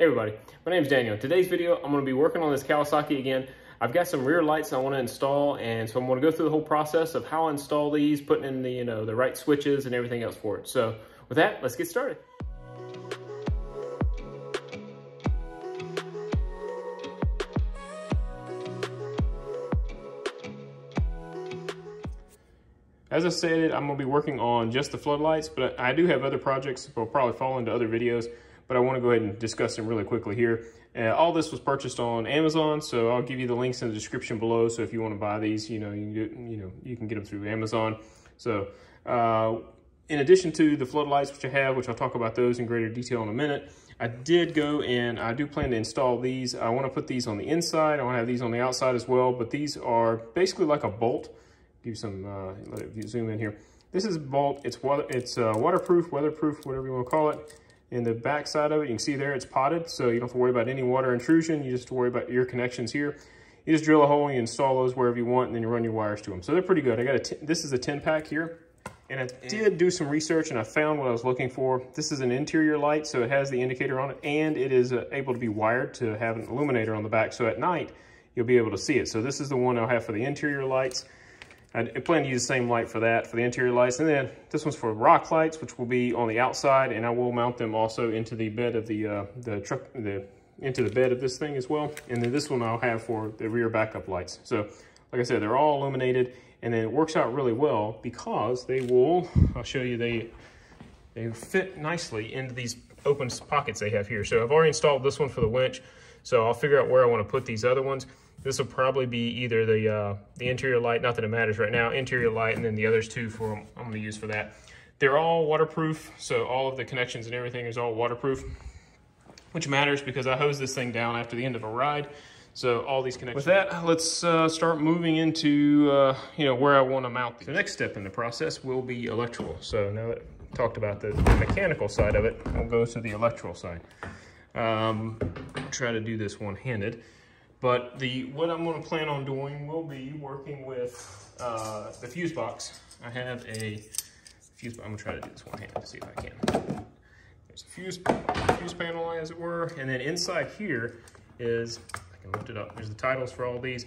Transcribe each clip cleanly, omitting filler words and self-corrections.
Hey everybody, my name is Daniel. In today's video, I'm going to be working on this Kawasaki again. I've got some rear lights I want to install, and so I'm going to go through the whole process of how I install these, putting in the the right switches and everything else for it. So with that, let's get started. As I said, I'm going to be working on just the floodlights, but I do have other projects that will probably fall into other videos. But I want to go ahead and discuss them really quickly here. All this was purchased on Amazon, so I'll give you the links in the description below. So if you want to buy these, you can get them through Amazon. So in addition to the floodlights, which I have, which I'll talk about those in greater detail in a minute, I did go and I do plan to install these. I want to put these on the inside. I want to have these on the outside as well. But these are basically like a bolt. Give some let it zoom in here. This is a bolt. It's waterproof, weatherproof, whatever you want to call it. In the back side of it, you can see there it's potted, so you don't have to worry about any water intrusion. You just have to worry about your connections here. You just drill a hole and you install those wherever you want, and then you run your wires to them. So they're pretty good. I got this is a 10-pack here, and I did do some research, and I found what I was looking for. This is an interior light, so it has the indicator on it, and it is able to be wired to have an illuminator on the back, so at night you'll be able to see it. So this is the one I'll have for the interior lights. I plan to use the same light for that, for the interior lights. And then this one's for rock lights, which will be on the outside, and I will mount them also into the bed of this thing as well. And then this one I'll have for the rear backup lights. So like I said, they're all illuminated, and then it works out really well because they will, I'll show you, they fit nicely into these open pockets they have here. So I've already installed this one for the winch, so I'll figure out where I want to put these other ones. This will probably be either the interior light, not that it matters right now, interior light, and then the others two for I'm going to use for that. They're all waterproof, so all of the connections and everything is all waterproof, which matters because I hose this thing down after the end of a ride. So all these connections. With that, let's start moving into where I want to mount these. The next step in the process will be electrical. So now that I've talked about the mechanical side of it, we'll go to the electrical side. Try to do this one-handed. But what I'm going to plan on doing will be working with the fuse box. I have a fuse box. I'm going to try to do this one-handed to see if I can. There's a fuse panel, as it were. And then inside here is, I can lift it up. There's the titles for all these.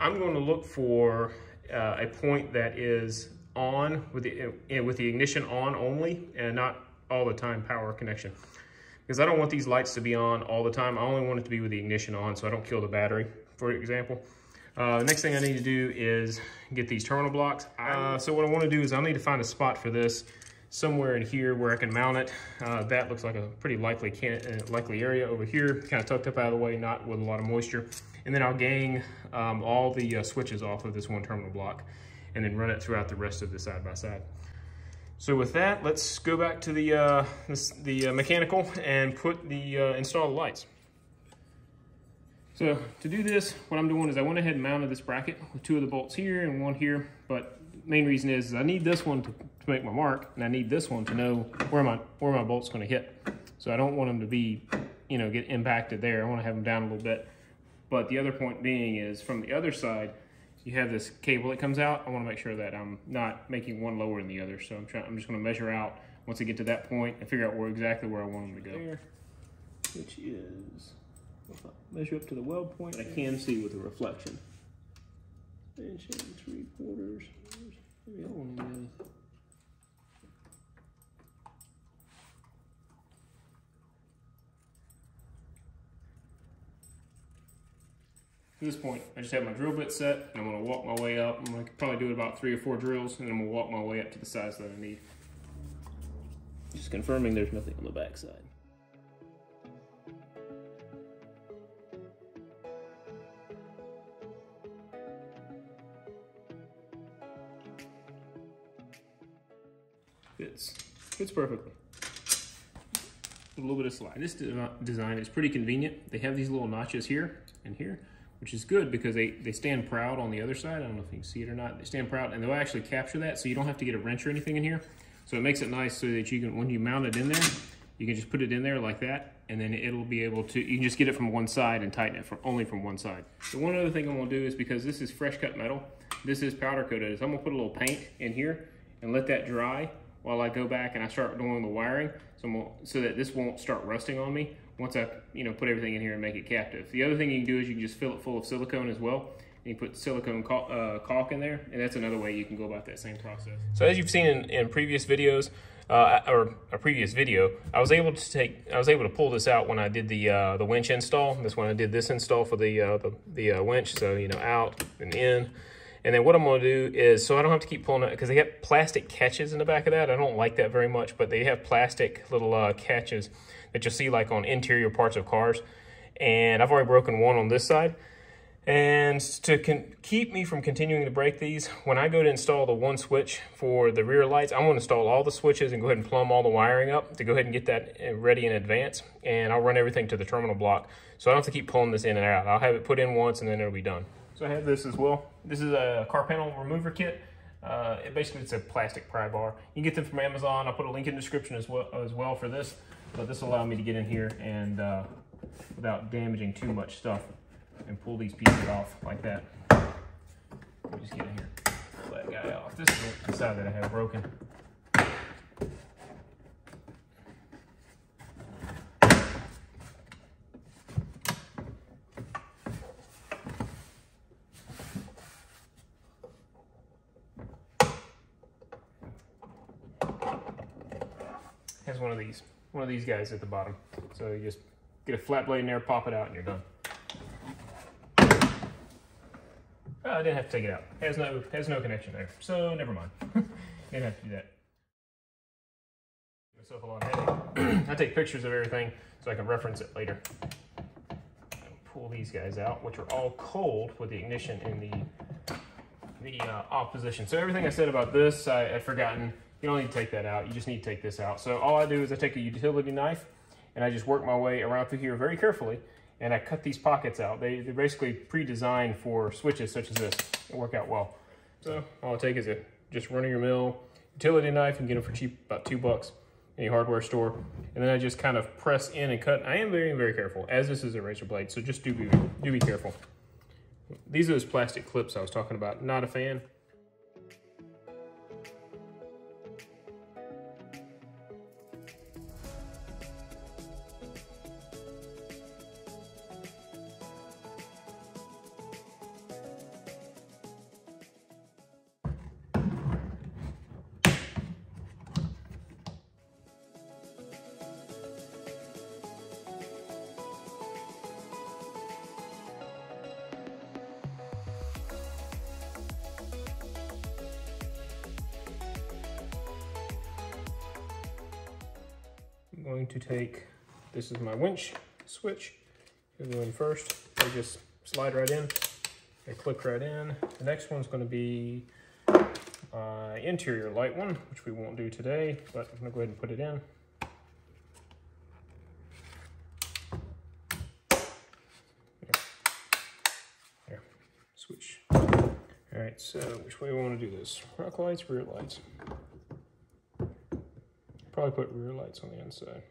I'm going to look for a point that is on with the ignition on only and not all the time power connection. Because I don't want these lights to be on all the time. I only want it to be with the ignition on so I don't kill the battery, for example. The next thing I need to do is get these terminal blocks. So what I want to do is I need to find a spot for this somewhere in here where I can mount it. That looks like a pretty likely area over here, kind of tucked up out of the way, not with a lot of moisture. And then I'll gang all the switches off of this one terminal block and then run it throughout the rest of the side-by-side. So with that, let's go back to the mechanical and install the lights. So to do this, what I'm doing is I went ahead and mounted this bracket with two of the bolts here and one here. But the main reason is I need this one to make my mark, and I need this one to know where my bolt's going to hit. So I don't want them to be, get impacted there. I want to have them down a little bit. But the other point being is from the other side, you have this cable that comes out. I want to make sure that I'm not making one lower than the other. So I'm just going to measure out once I get to that point and figure out exactly where I want them to go. There, which is, measure up to the weld point. I can see with the reflection. Inch and 3/4. Maybe I want to do that. At this point, I just have my drill bit set, and I'm going to walk my way up. I'm going to probably do about 3 or 4 drills, and then I'm going to walk my way up to the size that I need. Just confirming there's nothing on the back side. Fits perfectly. A little bit of slide. This design is pretty convenient. They have these little notches here and here, which is good because they stand proud on the other side. I don't know if you can see it or not. They stand proud, and they'll actually capture that, so you don't have to get a wrench or anything in here. So it makes it nice so that you can, when you mount it in there, you can just put it in there like that, and then it'll be able to, you can just get it from one side and tighten it only from one side. The one other thing I'm gonna do is, because this is fresh cut metal, this is powder coated, is I'm gonna put a little paint in here and let that dry while I go back and I start doing the wiring, so that this won't start rusting on me. once I put everything in here and make it captive. The other thing you can do is you can just fill it full of silicone as well, and you put silicone caulk in there, and that's another way you can go about that same process. So as you've seen in previous videos, or a previous video, I was able to pull this out when I did the winch install. That's when I did this install for the winch. So out and in. And then what I'm going to do is, so I don't have to keep pulling it, because they have plastic catches in the back of that. I don't like that very much, but they have plastic little catches that you'll see like on interior parts of cars. And I've already broken one on this side. And to keep me from continuing to break these, when I go to install the one switch for the rear lights, I'm going to install all the switches and go ahead and plumb all the wiring up to go ahead and get that ready in advance. And I'll run everything to the terminal block, so I don't have to keep pulling this in and out. I'll have it put in once and then it'll be done. So I have this as well. This is a car panel remover kit. Basically, it's a plastic pry bar. You can get them from Amazon. I'll put a link in the description as well for this. But this will allow me to get in here and without damaging too much stuff, and pull these pieces off like that. Let me just get in here, pull that guy off. This is the side that I have broken. Has one of these guys at the bottom. So you just get a flat blade in there, pop it out, and you're done. I didn't have to take it out. Has no connection there, so never mind. Didn't have to do that. Myself a lot of headache. I take pictures of everything so I can reference it later. Pull these guys out, which are all cold with the ignition in the off position. So everything I said about this, I've forgotten. You don't need to take that out. You just need to take this out. So all I do is I take a utility knife and I just work my way around through here very carefully. And I cut these pockets out. They're basically pre-designed for switches such as this. They work out well. So all it takes is just run of your mill utility knife. You can get them for cheap, about $2, any hardware store. And then I just kind of press in and cut. I am very, very careful, as this is a razor blade. So just do be careful. These are those plastic clips I was talking about. Not a fan. Going to take, this is my winch switch, here's the one first. They just slide right in, they click right in. The next one's going to be my interior light one, which we won't do today, but I'm going to go ahead and put it in. There. Switch. Alright, so which way we want to do this? Rock lights, rear lights. Probably put rear lights on the inside.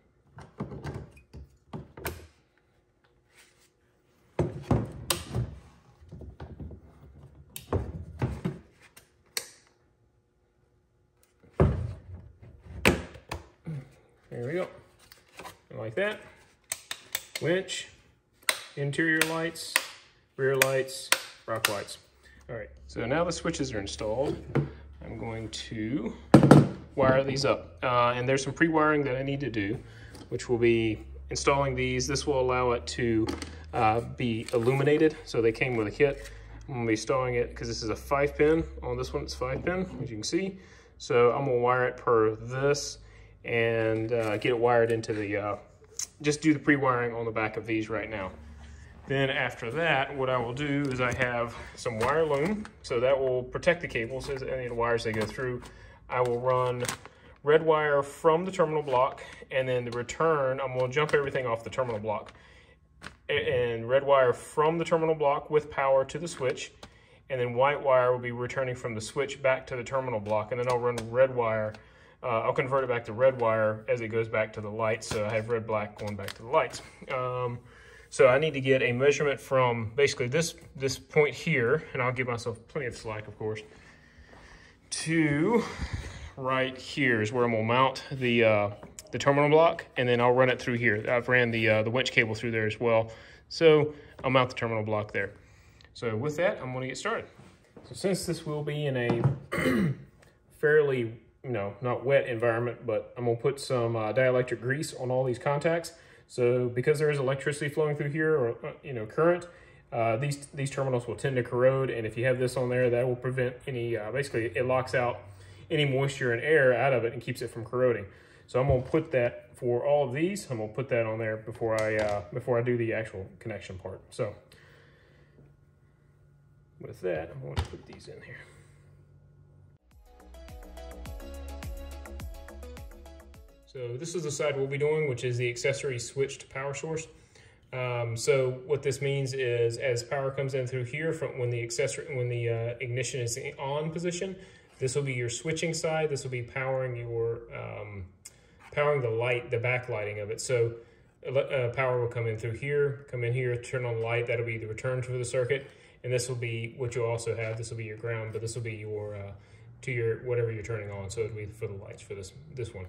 There we go. Like that. Winch, interior lights, rear lights, rock lights. All right, so now the switches are installed. I'm going to wire these up, and there's some pre-wiring that I need to do, which will be installing these. This will allow it to be illuminated, so they came with a kit. I'm gonna be installing it because this is a 5-pin. On this one, it's 5-pin, as you can see. So I'm gonna wire it per this and get it wired into the. Just do the pre-wiring on the back of these right now. Then after that, what I will do is I have some wire loom, so that will protect the cables and the wires they go through. I will run red wire from the terminal block, and then the return, I'm gonna jump everything off the terminal block. And red wire from the terminal block with power to the switch, and then white wire will be returning from the switch back to the terminal block, and then I'll run red wire, I'll convert it back to red wire as it goes back to the lights, so I have red, black going back to the lights. So I need to get a measurement from basically this point here, and I'll give myself plenty of slack, of course, to right here is where I'm gonna mount the terminal block, and then I'll run it through here. I've ran the winch cable through there as well. So I'll mount the terminal block there. So with that, I'm gonna get started. So since this will be in a fairly, you know, not wet environment, but I'm gonna put some dielectric grease on all these contacts. So because there is electricity flowing through here, or, you know, current, these terminals will tend to corrode. And if you have this on there, that will prevent any, basically it locks out any moisture and air out of it and keeps it from corroding. So I'm gonna put that for all of these, I'm gonna put that on there before I do the actual connection part. So with that, I'm going to put these in here. So this is the side we'll be doing, which is the accessory switch to power source. So what this means is, as power comes in through here, from when the accessory, when the ignition is in on position, this will be your switching side. This will be powering your powering the light, the backlighting of it. So power will come in through here, come in here, turn on the light. That'll be the return to the circuit, and this will be what you'll also have. This will be your ground, but this will be your to your whatever you're turning on. So it'll be for the lights for this one.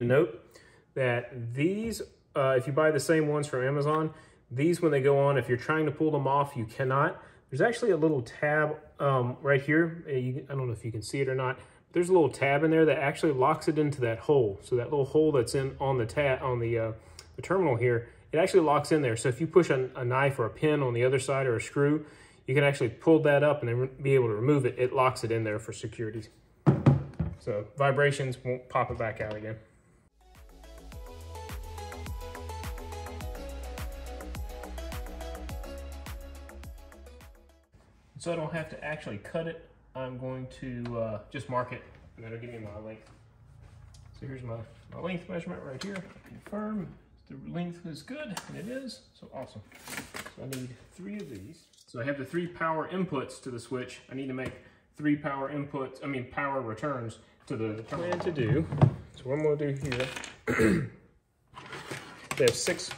Note that these, if you buy the same ones from Amazon, these when they go on, if you're trying to pull them off, you cannot. There's actually a little tab right here. I don't know if you can see it or not. There's a little tab in there that actually locks it into that hole. So that little hole that's in on the tab on the terminal here, it actually locks in there. So if you push a knife or a pin on the other side or a screw, you can actually pull that up and then be able to remove it. It locks it in there for security. So vibrations won't pop it back out again. So I don't have to actually cut it. I'm going to just mark it, and that'll give me my length. So here's my length measurement right here. Confirm the length is good, and it is. So awesome. So I need three of these. So I have the three power inputs to the switch. I need to make three power inputs, I mean power returns to the plan to do. So what I'm going to do here, they have six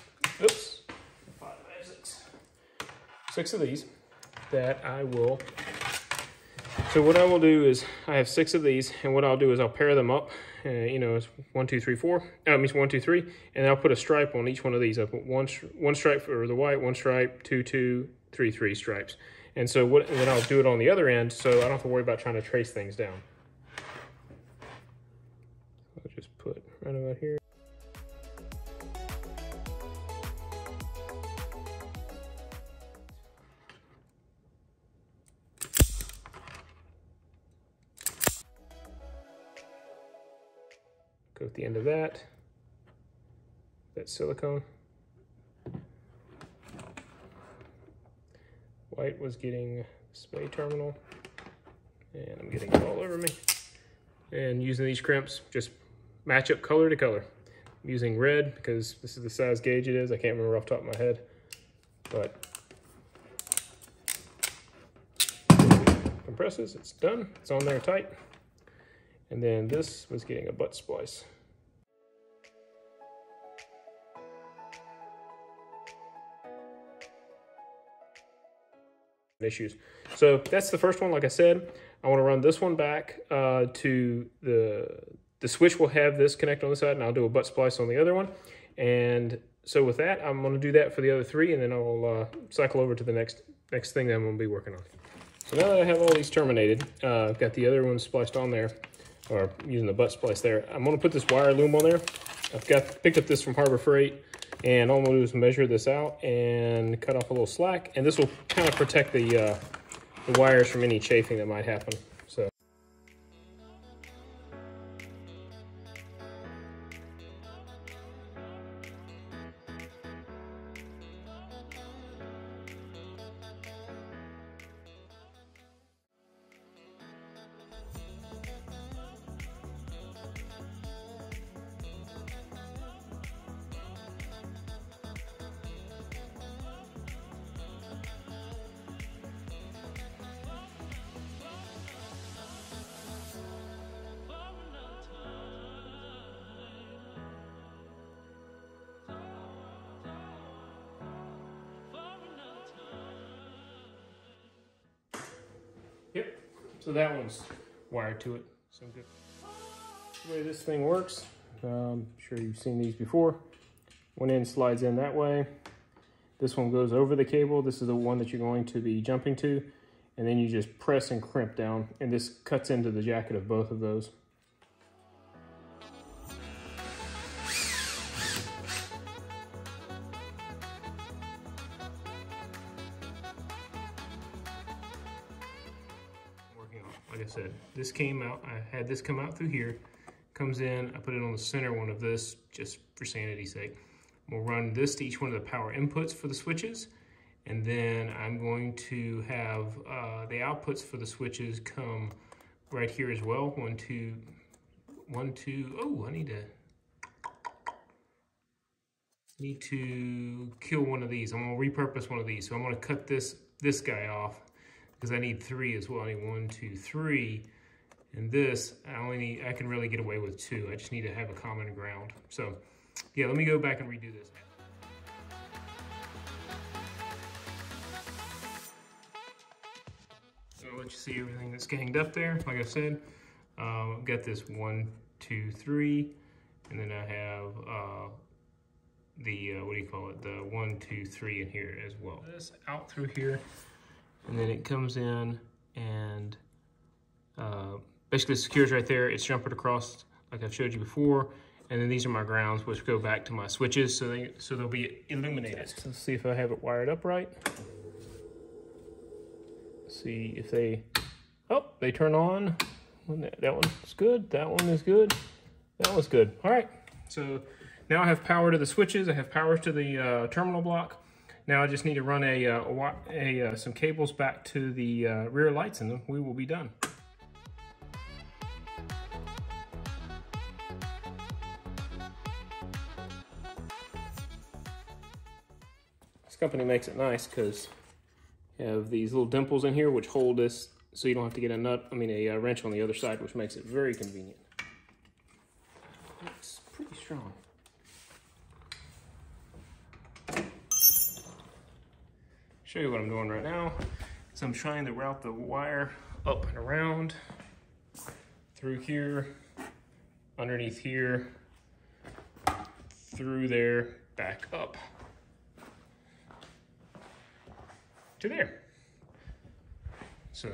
of these. That I will, so what I will do is I have six of these, and what I'll do is I'll pair them up, you know, it's 1, 2, 3, 4, I mean it's 1, 2, 3, and I'll put a stripe on each one of these. I'll put one stripe for the white, one stripe, 2, 2, 3, 3 stripes, and so what, and then I'll do it on the other end so I don't have to worry about trying to trace things down. I'll just put right about here. Go at the end of that, that's silicone. White was getting display terminal, and I'm getting it all over me. And using these crimps, just match up color to color. I'm using red because this is the size gauge it is. I can't remember off the top of my head, but compresses, it's done, it's on there tight. And then this was getting a butt splice. Issues. So that's the first one. Like I said, I want to run this one back to the switch. Will have this connect on the side, and I'll do a butt splice on the other one. And so with that, I'm going to do that for the other three, and then I'll cycle over to the next thing that I'm going to be working on. So now that I have all these terminated, I've got the other one spliced on there, or using the butt splice there. I'm gonna put this wire loom on there. I've picked up this from Harbor Freight, and all I'm gonna do is measure this out and cut off a little slack, and this will kind of protect the wires from any chafing that might happen. So. So that one's wired to it. So good. The way this thing works, I'm sure you've seen these before. One end slides in that way. This one goes over the cable. This is the one that you're going to be jumping to. And then you just press and crimp down. And this cuts into the jacket of both of those. Like I said, this came out, I had this come out through here, comes in, I put it on the center one of this, just for sanity's sake. We'll run this to each one of the power inputs for the switches, and then I'm going to have the outputs for the switches come right here as well. Oh, I need to kill one of these. I'm going to repurpose one of these, so I'm going to cut this guy off. Because I need three as well. I need 1, 2, 3, and this I only need. I can really get away with 2. I just need to have a common ground. So, yeah, let me go back and redo this. So I'll let you see everything that's ganged up there. Like I said, I've got this 1, 2, 3, and then I have the what do you call it? The 1, 2, 3 in here as well. This out through here. And then it comes in and basically secures right there. It's jumpered across like I've showed you before. And then these are my grounds, which go back to my switches, so they'll be illuminated. Let's see if I have it wired up right. Let's see if they turn on. That one's good. That one is good. That one's good. All right. So now I have power to the switches. I have power to the terminal block. Now I just need to run some cables back to the rear lights, and we will be done. This company makes it nice because you have these little dimples in here which hold this, so you don't have to get a wrench on the other side, which makes it very convenient. It's pretty strong. Show you what I'm doing right now. So I'm trying to route the wire up and around, through here, underneath here, through there, back up to there. So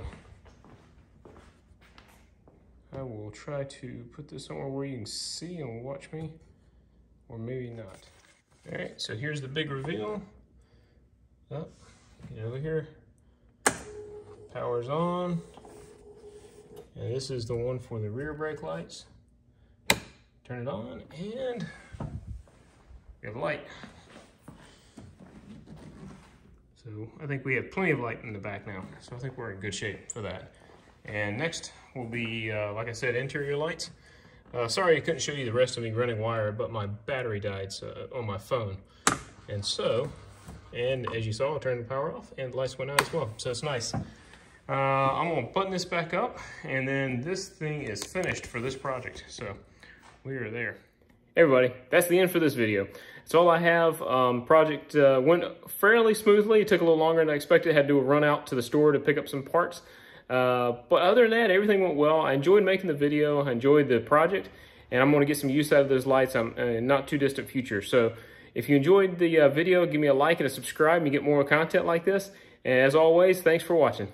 I will try to put this somewhere where you can see and watch me, or maybe not. All right, so here's the big reveal. Up. Get over here, power's on, and this is the one for the rear brake lights. Turn it on, and we have light. So I think we have plenty of light in the back now, so I think we're in good shape for that. And next will be, like I said, interior lights. Sorry I couldn't show you the rest of me running wire, but my battery died on my phone, and so... And as you saw, I turned the power off and the lights went out as well. So it's nice. I'm going to button this back up, and then this thing is finished for this project. So we are there. Hey everybody, that's the end for this video. That's all I have. Project went fairly smoothly. It took a little longer than I expected. I had to do a run out to the store to pick up some parts. But other than that, everything went well. I enjoyed making the video. I enjoyed the project. And I'm going to get some use out of those lights in not too distant future. So if you enjoyed the video, give me a like and a subscribe, and you get more content like this. And as always, thanks for watching.